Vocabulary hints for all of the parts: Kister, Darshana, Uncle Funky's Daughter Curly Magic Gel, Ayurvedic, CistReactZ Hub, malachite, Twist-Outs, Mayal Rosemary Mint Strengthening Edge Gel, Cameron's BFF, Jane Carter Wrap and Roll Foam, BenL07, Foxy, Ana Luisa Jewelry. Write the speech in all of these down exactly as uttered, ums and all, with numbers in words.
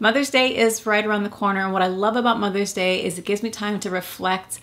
Mother's Day is right around the corner, and what I love about Mother's Day is it gives me time to reflect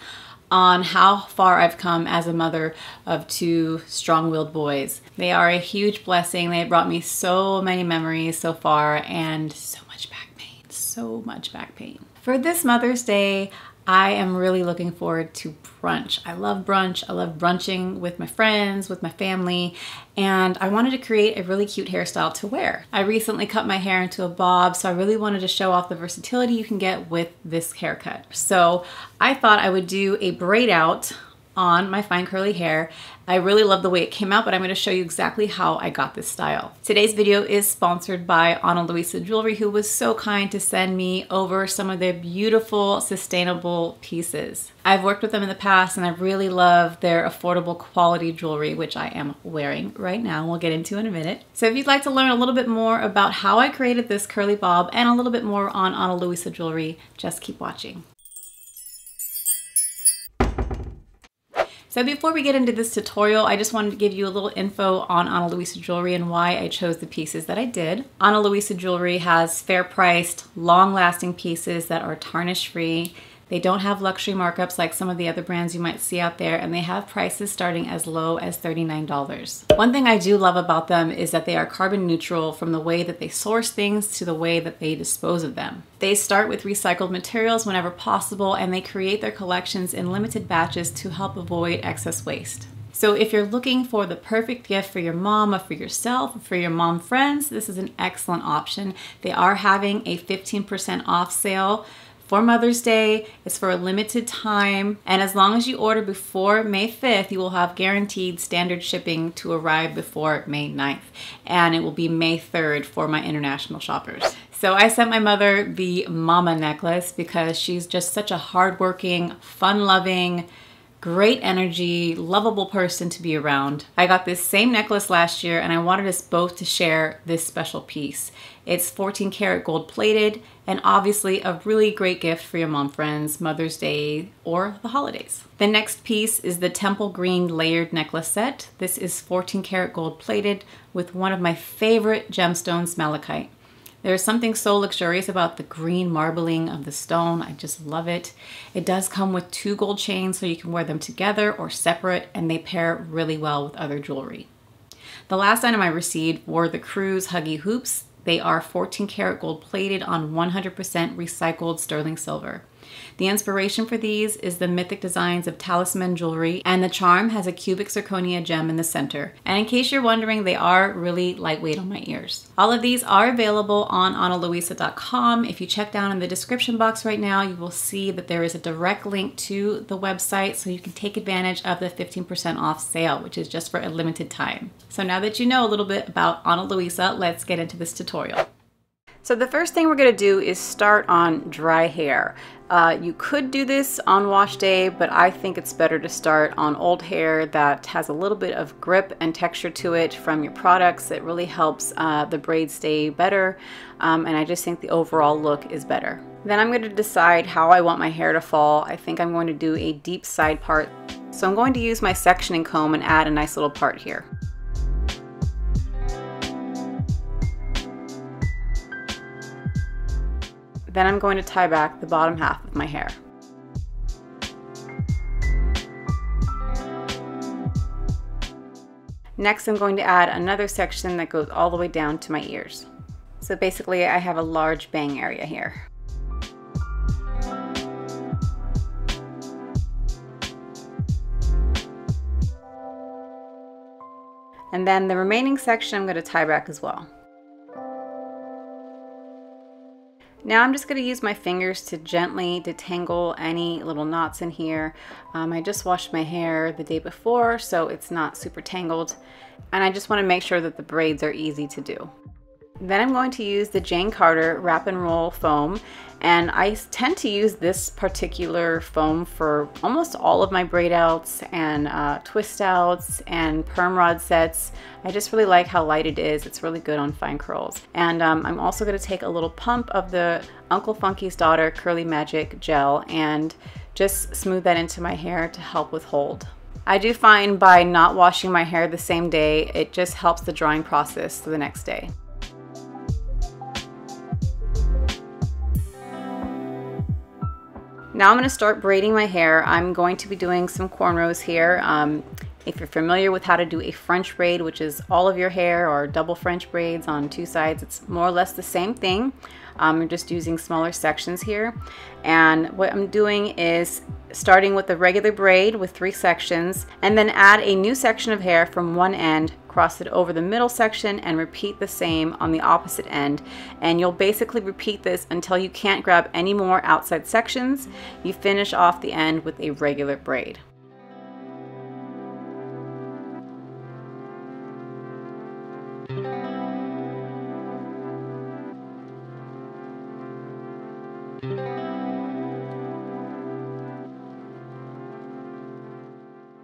on how far I've come as a mother of two strong-willed boys. They are a huge blessing. They brought me so many memories so far and so much back pain, so much back pain. For this Mother's Day, I am really looking forward to brunch. I love brunch. I love brunching with my friends, with my family, and I wanted to create a really cute hairstyle to wear. I recently cut my hair into a bob, so I really wanted to show off the versatility you can get with this haircut. So I thought I would do a braid out on my fine curly hair. I really love the way it came out, but I'm going to show you exactly how I got this style. Today's video is sponsored by Ana Luisa Jewelry, who was so kind to send me over some of their beautiful, sustainable pieces. I've worked with them in the past and I really love their affordable quality jewelry, which I am wearing right now. We'll get into in a minute. So if you'd like to learn a little bit more about how I created this curly bob and a little bit more on Ana Luisa Jewelry, just keep watching. So before we get into this tutorial, I just wanted to give you a little info on Ana Luisa Jewelry and why I chose the pieces that I did. Ana Luisa Jewelry has fair-priced, long-lasting pieces that are tarnish-free. They don't have luxury markups like some of the other brands you might see out there, and they have prices starting as low as thirty-nine dollars. One thing I do love about them is that they are carbon neutral from the way that they source things to the way that they dispose of them. They start with recycled materials whenever possible, and they create their collections in limited batches to help avoid excess waste. So if you're looking for the perfect gift for your mom or for yourself or for your mom friends, this is an excellent option. They are having a fifteen percent off sale for Mother's Day. It's for a limited time, and as long as you order before May fifth, you will have guaranteed standard shipping to arrive before May ninth, and it will be May third for my international shoppers. So I sent my mother the Mama necklace because she's just such a hardworking, fun-loving, great energy, lovable person to be around. I got this same necklace last year, and I wanted us both to share this special piece. It's fourteen karat gold plated, and obviously a really great gift for your mom friends, Mother's Day, or the holidays. The next piece is the Temple Green Layered Necklace Set. This is fourteen karat gold plated with one of my favorite gemstones, malachite. There's something so luxurious about the green marbling of the stone. I just love it. It does come with two gold chains, so you can wear them together or separate, and they pair really well with other jewelry. The last item I received were the Cruz Huggy Hoops. They are fourteen karat gold plated on one hundred percent recycled sterling silver. The inspiration for these is the mythic designs of Talisman jewelry, and the charm has a cubic zirconia gem in the center. And in case you're wondering, they are really lightweight on my ears. All of these are available on ana luisa dot com. If you check down in the description box right now, you will see that there is a direct link to the website, so you can take advantage of the fifteen percent off sale, which is just for a limited time. So now that you know a little bit about Ana Luisa, let's get into this tutorial. So the first thing we're gonna do is start on dry hair. Uh, you could do this on wash day, but I think it's better to start on old hair that has a little bit of grip and texture to it from your products. It really helps uh, the braid stay better, um, and I just think the overall look is better. Then I'm going to decide how I want my hair to fall. I think I'm going to do a deep side part. So I'm going to use my sectioning comb and add a nice little part here. Then I'm going to tie back the bottom half of my hair. Next, I'm going to add another section that goes all the way down to my ears. So basically, I have a large bang area here. And then the remaining section I'm going to tie back as well. Now I'm just going to use my fingers to gently detangle any little knots in here. Um, I just washed my hair the day before, so it's not super tangled. And I just want to make sure that the braids are easy to do. Then I'm going to use the Jane Carter Wrap and Roll Foam. And I tend to use this particular foam for almost all of my braid outs and uh, twist outs and perm rod sets. I just really like how light it is. It's really good on fine curls. And um, I'm also going to take a little pump of the Uncle Funky's Daughter Curly Magic Gel and just smooth that into my hair to help with hold. I do find by not washing my hair the same day, it just helps the drying process the next day. Now I'm going to start braiding my hair. I'm going to be doing some cornrows here. Um, if you're familiar with how to do a French braid, which is all of your hair, or double French braids on two sides, it's more or less the same thing. Um, I'm just using smaller sections here. And what I'm doing is starting with a regular braid with three sections, and then add a new section of hair from one end, cross it over the middle section, and repeat the same on the opposite end. And you'll basically repeat this until you can't grab any more outside sections. You finish off the end with a regular braid.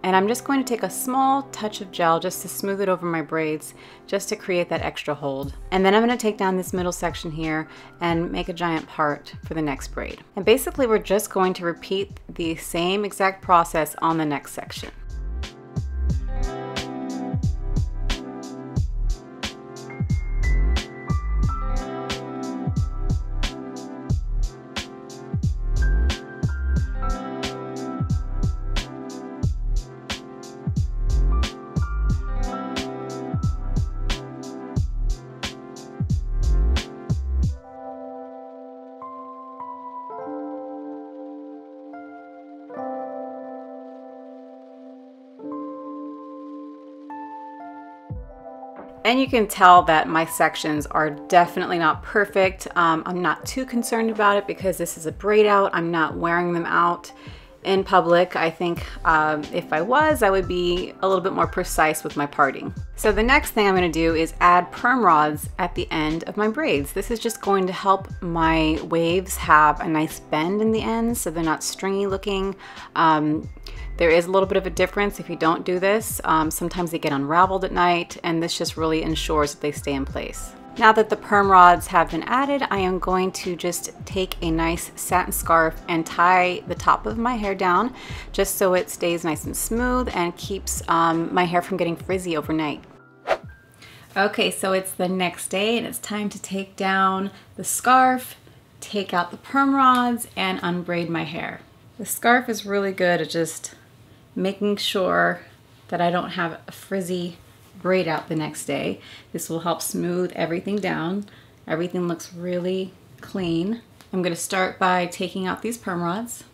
And I'm just going to take a small touch of gel just to smooth it over my braids, just to create that extra hold. And then I'm going to take down this middle section here and make a giant part for the next braid. And basically we're just going to repeat the same exact process on the next section. And you can tell that my sections are definitely not perfect. Um, I'm not too concerned about it because this is a braid out. I'm not wearing them out in public. I think um, if I was, I would be a little bit more precise with my parting. So the next thing I'm going to do is add perm rods at the end of my braids. This is just going to help my waves have a nice bend in the end, so they're not stringy looking. Um, there is a little bit of a difference if you don't do this. Um, sometimes they get unraveled at night, and this just really ensures that they stay in place. Now that the perm rods have been added, I am going to just take a nice satin scarf and tie the top of my hair down just so it stays nice and smooth and keeps um, my hair from getting frizzy overnight. Okay, so it's the next day and it's time to take down the scarf, take out the perm rods, and unbraid my hair. The scarf is really good at just making sure that I don't have a frizzy braid out the next day. This will help smooth everything down. Everything looks really clean. I'm going to start by taking out these perm rods.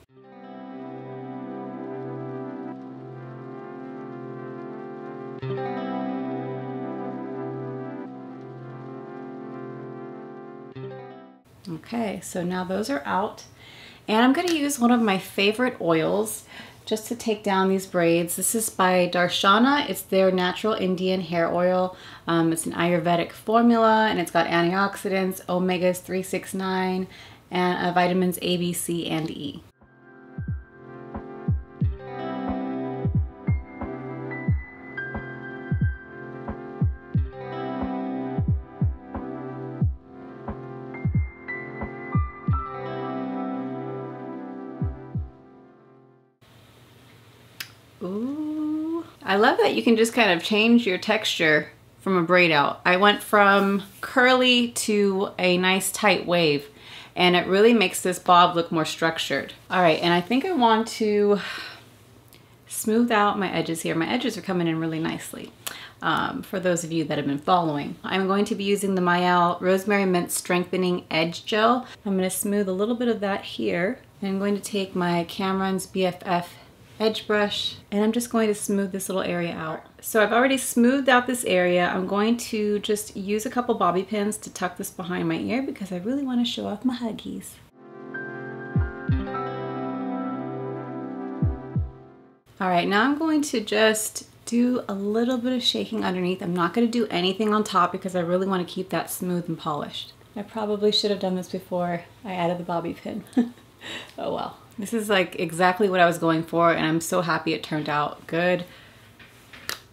Okay, so now those are out, and I'm going to use one of my favorite oils just to take down these braids. This is by Darshana. It's their natural Indian hair oil. Um, it's an Ayurvedic formula, and it's got antioxidants, omegas three, six, nine, and uh, vitamins A, B, C, and E. Ooh. I love that you can just kind of change your texture from a braid out. I went from curly to a nice tight wave, and it really makes this bob look more structured. All right, and I think I want to smooth out my edges here. My edges are coming in really nicely. Um, for those of you that have been following, I'm going to be using the Mayal Rosemary Mint Strengthening Edge Gel. I'm going to smooth a little bit of that here. I'm going to take my Cameron's B F F edge brush, and I'm just going to smooth this little area out. So I've already smoothed out this area. I'm going to just use a couple bobby pins to tuck this behind my ear because I really want to show off my huggies. All right, now I'm going to just do a little bit of shaking underneath. I'm not going to do anything on top because I really want to keep that smooth and polished. I probably should have done this before I added the bobby pin. Oh well. This is like exactly what I was going for, and I'm so happy it turned out good.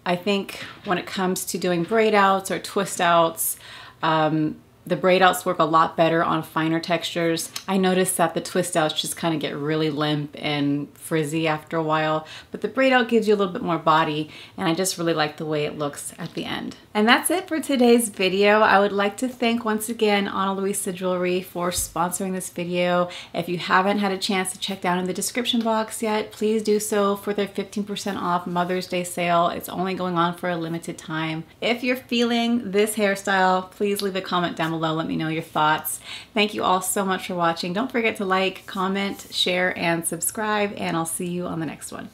I think when it comes to doing braid outs or twist outs, um, The braid outs work a lot better on finer textures. I noticed that the twist outs just kind of get really limp and frizzy after a while, but the braid out gives you a little bit more body, and I just really like the way it looks at the end. And that's it for today's video. I would like to thank once again Ana Luisa Jewelry for sponsoring this video. If you haven't had a chance to check down in the description box yet, please do so for their fifteen percent off Mother's Day sale. It's only going on for a limited time. If you're feeling this hairstyle, please leave a comment down below. Below. Let me know your thoughts. Thank you all so much for watching. Don't forget to like, comment, share, and subscribe, and I'll see you on the next one.